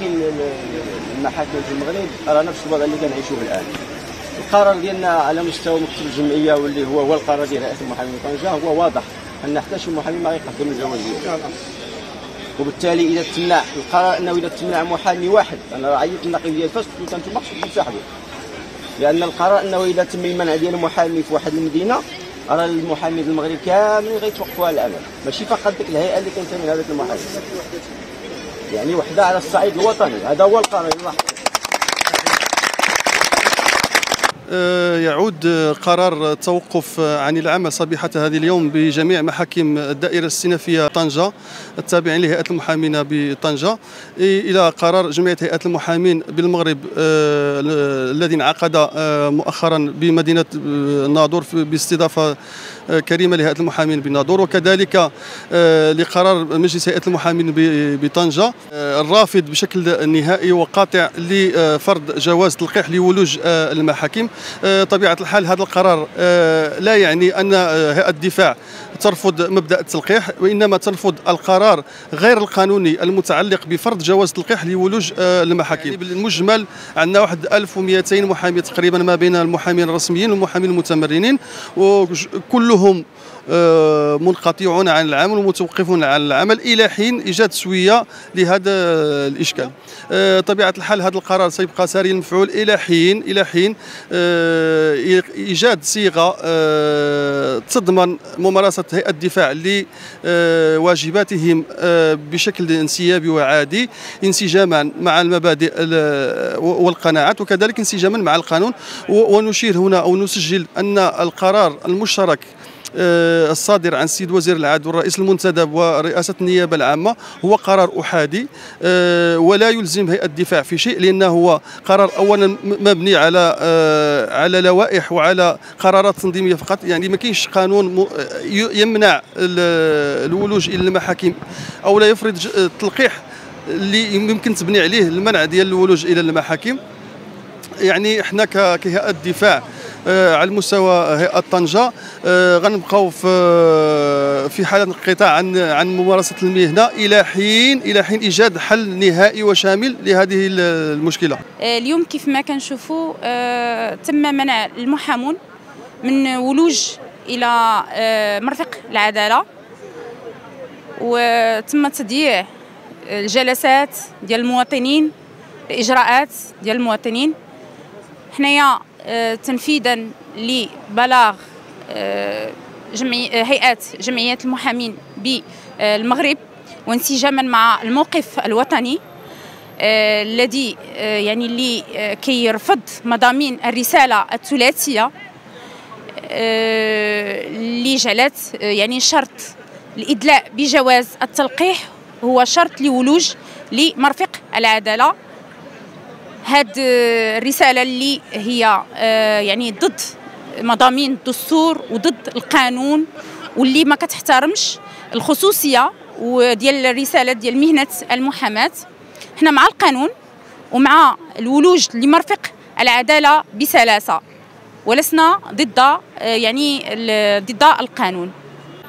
باقي المحاكم في المغرب راه نفس الوضع اللي كنعيشوه الان. القرار ديالنا على مستوى مكتب الجمعيه واللي هو القرار ديال هيئه المحامين طنجه هو واضح ان حتى شي محامي ما غيقدم الجواز ديالو، وبالتالي اذا تمنع القرار انه اذا تمنع محامي واحد، انا عيطت النقيب ديال فاس قلت له انتم ما خصكمش تصاحبوا، لان القرار انه اذا تم المنع ديال محامي في واحد المدينه راه المحامي في المغرب كاملين غيتوقفوا على العمل، ماشي فقط ديك الهيئه اللي كنتمي لهذاك المحامي، يعني وحده على الصعيد الوطني. هذا هو القرار. يعود قرار التوقف عن العمل صبيحة هذه اليوم بجميع محاكم الدائرة الاستئنافية طنجة التابعين لهيئة المحامين بطنجة إلى قرار جمعية هيئات المحامين بالمغرب الذي انعقد مؤخرا بمدينة الناظور باستضافة كريمة لهيئة المحامين بالناظور، وكذلك لقرار مجلس هيئة المحامين بطنجة الرافض بشكل نهائي وقاطع لفرض جواز تلقيح لولوج المحاكم. طبيعة الحال هذا القرار لا يعني أن هيئة الدفاع ترفض مبدأ التلقيح، وإنما ترفض القرار غير القانوني المتعلق بفرض جواز تلقيح لولوج المحاكم. يعني بالمجمل عندنا واحد 1200 محامي تقريبا ما بين المحامين الرسميين والمحامين المتمرنين، وكلهم منقطعون عن العمل ومتوقفون عن العمل الى حين ايجاد سويه لهذا الاشكال. طبيعه الحال هذا القرار سيبقى ساري المفعول الى حين ايجاد صيغه تضمن ممارسه هيئه الدفاع لواجباتهم بشكل انسيابي وعادي انسجاما مع المبادئ والقناعات، وكذلك انسجاما مع القانون. ونشير هنا او نسجل ان القرار المشترك الصادر عن السيد وزير العدل والرئيس المنتدب ورئاسة النيابة العامة هو قرار أحادي ولا يلزم هيئة الدفاع في شيء، لأنه هو قرار أولا مبني على لوائح وعلى قرارات تنظيمية فقط، يعني ما كاينش قانون يمنع الولوج إلى المحاكم أو لا يفرض التلقيح اللي يمكن تبني عليه المنع ديال الولوج إلى المحاكم. يعني احنا كهيئة الدفاع على المستوى هيئة طنجة غنبقاو في حالة انقطاع عن ممارسة المهنة الى حين ايجاد حل نهائي وشامل لهذه المشكلة. اليوم كيف ما كنشوفوا تم منع المحامون من ولوج الى مرفق العدالة، وتم تضييع الجلسات ديال المواطنين، الاجراءات ديال المواطنين. حنايا تنفيذا لبلاغ هيئات جمعية المحامين بالمغرب وانسجاما مع الموقف الوطني الذي يعني اللي كيرفض مضامين الرسالة الثلاثية اللي جعلت يعني شرط الإدلاء بجواز التلقيح هو شرط لولوج لمرفق العدالة. هاد الرسالة اللي هي يعني ضد مضامين الدستور وضد القانون، واللي ما كتحترمش الخصوصية وديال الرسالة ديال مهنة المحاماة. حنا مع القانون ومع الولوج لمرفق العدالة بسلاسة، ولسنا ضد يعني ضد القانون.